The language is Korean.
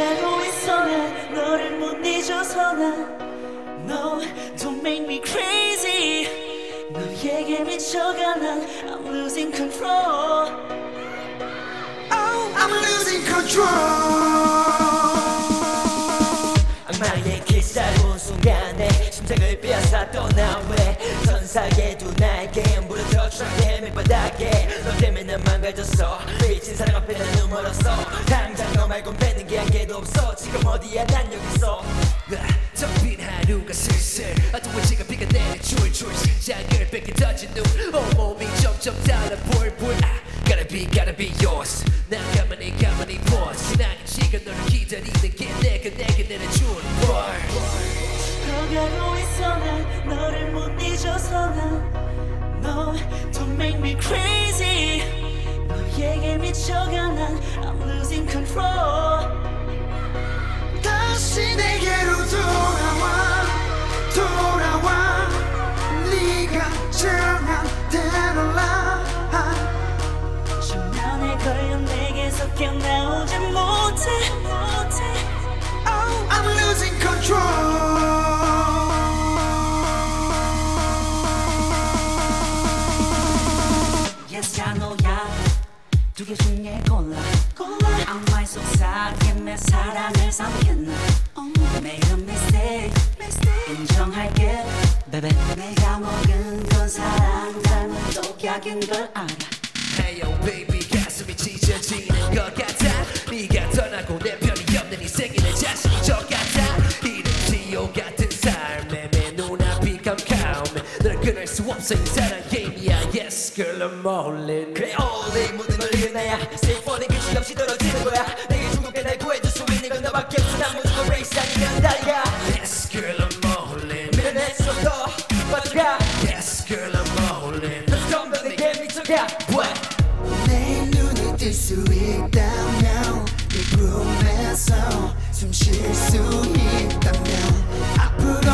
알고 있어 난 너를 못 잊어서 난 No, don't make me crazy 너에게 미쳐가 난 I'm losing control Oh, I'm losing control 악마의 기사로운 순간에 심장을 빼앗았던 나왜 천사에도 나에겐 물어져 추락해 밑바닥에 너 때문에 난 망가졌어 미친 사랑 앞에 난 너무 멀었어 당장 너 말곤 뱉는 게 한 개도 없어 지금 어디야 난 여기 있어 텅빈 하루가 슬슬 어두운 지가 비가 내리 줄줄 시작을 뺏긴 던진 눈 온몸이 점점 달아 불불 Gotta be yours 난 가만히 pause 지나간 시간 너를 기다리는 게 내게 내려준 걸 가고 있어 난 너를 못 잊어서 난 No, don't make me crazy 너에게 미쳐가 난 I'm losing control 다시 내게로 돌아와 네가 정한 대로 나 장난에 걸려 내게서 깨어나오지 못해 Oh, I'm losing control 두 개 중에 골라 악마의 속삭임 내 사랑을 삼켰나 Made a mistake 인정할게 baby 내가 먹은 건 사랑 닮은 독약인 걸 알아 Hey yo baby 가슴이 찢어지는 것 같아 네가 떠나고 내 편이 없는 이 생일의 자신이 저 같아 이런 지옥 같은 삶에 내 눈앞이 깜깜해 널 끊을 수 없어 이 사랑 게임이야 Yes girl I'm all in 그래 all in 모든 걸 세포는 규칙 없이 떨어지는 거야 내게 중독된 날 구해줄 수 있는 건 너밖에 없어 난 모두가 레이스 아니면 다리가 Yes girl I'm all in 밀어낼 수 없어 빠져가 Yes girl I'm all in 넌 점점 내게 미쳐가 What? 내 눈이 뜰 수 있다면 네 꿈에서 숨 쉴 수 있다면 앞으로